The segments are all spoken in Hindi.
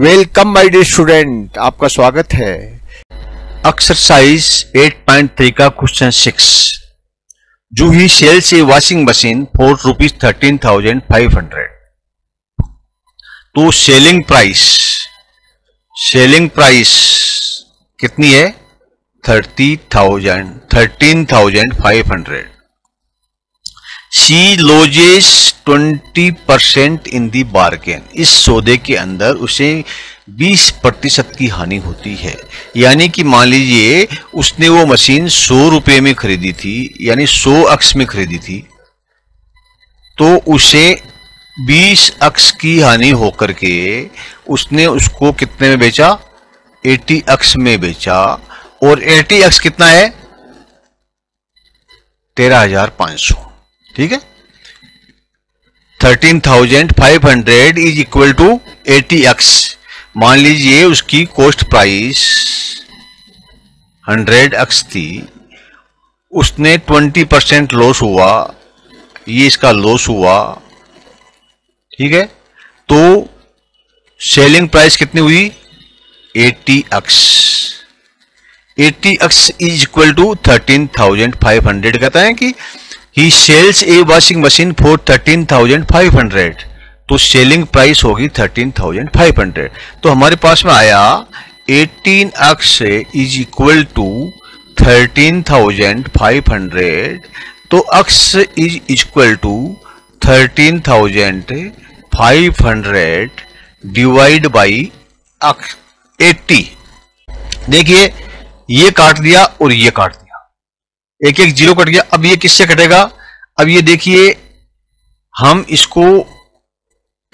वेलकम माय डियर स्टूडेंट, आपका स्वागत है। एक्सरसाइज 8.3 का क्वेश्चन 6। जूही सेल से वॉशिंग मशीन फॉर ₹13,500। तो सेलिंग प्राइस कितनी है? 13,500। She loses 20% in the bargain. इस सौदे के अंदर उसे 20% की हानि होती है। यानी कि मान लीजिए उसने वो मशीन ₹100 में खरीदी थी, यानी 100 अक्स में खरीदी थी, तो उसे 20 अक्स की हानि होकर के उसने उसको कितने में बेचा? 80 अक्स में बेचा। और 80 अक्स कितना है? 13,500। ठीक है, 13,500 इज इक्वल टू 80x। मान लीजिए उसकी कॉस्ट प्राइस 100x थी, उसने 20% लॉस हुआ, ये इसका लॉस हुआ। ठीक है, तो सेलिंग प्राइस कितनी हुई? 80x। 80x is equal to 13,500। कहता है कि He sells a washing machine for 13,500। तो सेलिंग प्राइस होगी 13,500। तो हमारे पास में आया 18x इज इक्वल टू 13,500। तो x is equal to 13,500 divide by 80। देखिए, ये काट दिया और ये काट दिया, एक एक जीरो कट गया। अब ये किससे कटेगा? अब ये देखिए, हम इसको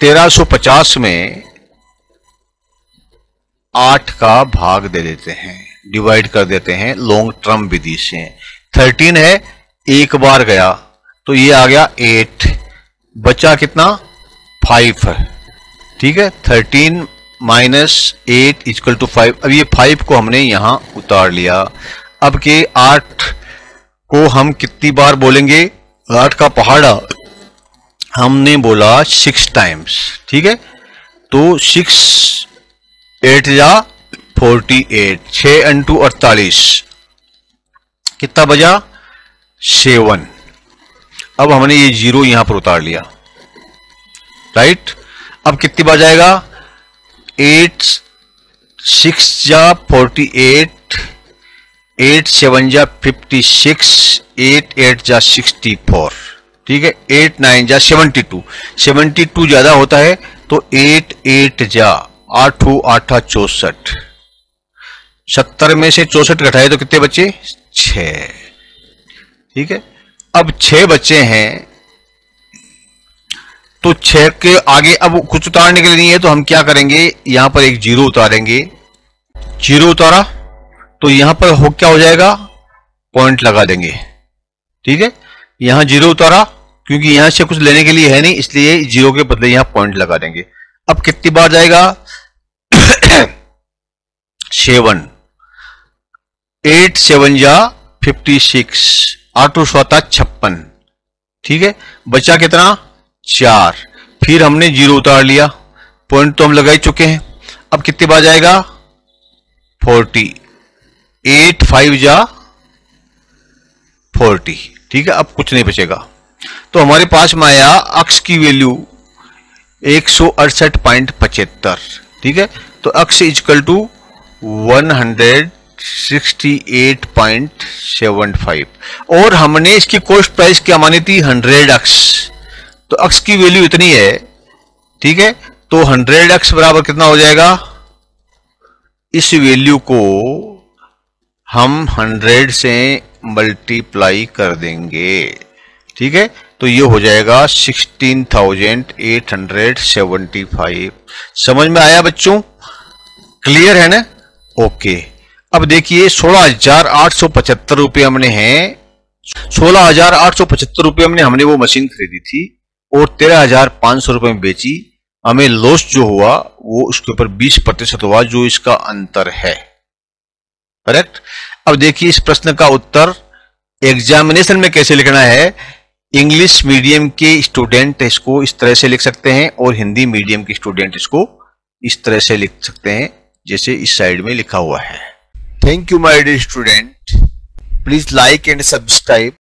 1350 में 8 का भाग दे देते हैं, डिवाइड कर देते हैं लॉन्ग टर्म विधि से। 13 है, एक बार गया तो ये आ गया 8, बचा कितना? 5। ठीक है, 13 माइनस 8 इक्वल टू 5। अब ये 5 को हमने यहां उतार लिया। अब के 8 को हम कितनी बार बोलेंगे? 8 का पहाड़ा हमने बोला 6 टाइम्स। ठीक है, तो 6 8 या 48, 6 × 48 कितना बजा? 7। अब हमने ये जीरो यहां पर उतार लिया, राइट। अब कितनी बार जाएगा? 8 6 या 48, 8 7 जा 56, 8 8 जा 64। ठीक है, 8 9 जा 72। 72 ज्यादा होता है तो 8 8 जा 8 8 64। 70 में से 64 घटाए तो कितने बच्चे? 6। ठीक है, अब 6 बच्चे हैं, तो 6 के आगे अब कुछ उतारने के लिए नहीं है, तो हम क्या करेंगे? यहां पर एक जीरो उतारेंगे। जीरो उतारा तो यहां पर हो क्या हो जाएगा? पॉइंट लगा देंगे। ठीक है, यहां जीरो उतारा क्योंकि यहां से कुछ लेने के लिए है नहीं, इसलिए जीरो के बदले यहां पॉइंट लगा देंगे। अब कितनी बार जाएगा? 7। 8 7 जा 56, 8 × 56 56। ठीक है, बचा कितना? 4। फिर हमने जीरो उतार लिया, पॉइंट तो हम लगा ही चुके हैं। अब कितनी बार जाएगा? 40। 8 5 जा 40। ठीक है, अब कुछ नहीं बचेगा। तो हमारे पास में आया अक्स की वैल्यू 168.75। ठीक है, तो अक्स इजकल टू 168.75। और हमने इसकी कॉस्ट प्राइस क्या मानी थी? 100x। तो अक्स की वैल्यू इतनी है। ठीक है, तो 100x बराबर कितना हो जाएगा? इस वैल्यू को हम 100 से मल्टीप्लाई कर देंगे। ठीक है, तो ये हो जाएगा 16,875। समझ में आया बच्चों? क्लियर है ना? ओके। अब देखिए, 16,875 रुपये हमने हैं, 16,875 रुपये हमने वो मशीन खरीदी थी और 13,500 रुपये में बेची। हमें लॉस जो हुआ वो उसके ऊपर 20% हुआ, जो इसका अंतर है। करेक्ट। अब देखिए, इस प्रश्न का उत्तर एग्जामिनेशन में कैसे लिखना है। इंग्लिश मीडियम के स्टूडेंट इसको इस तरह से लिख सकते हैं और हिंदी मीडियम के स्टूडेंट इसको इस तरह से लिख सकते हैं जैसे इस साइड में लिखा हुआ है। Thank you my dear student, please like and subscribe.